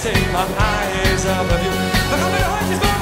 Take my eyes out of you.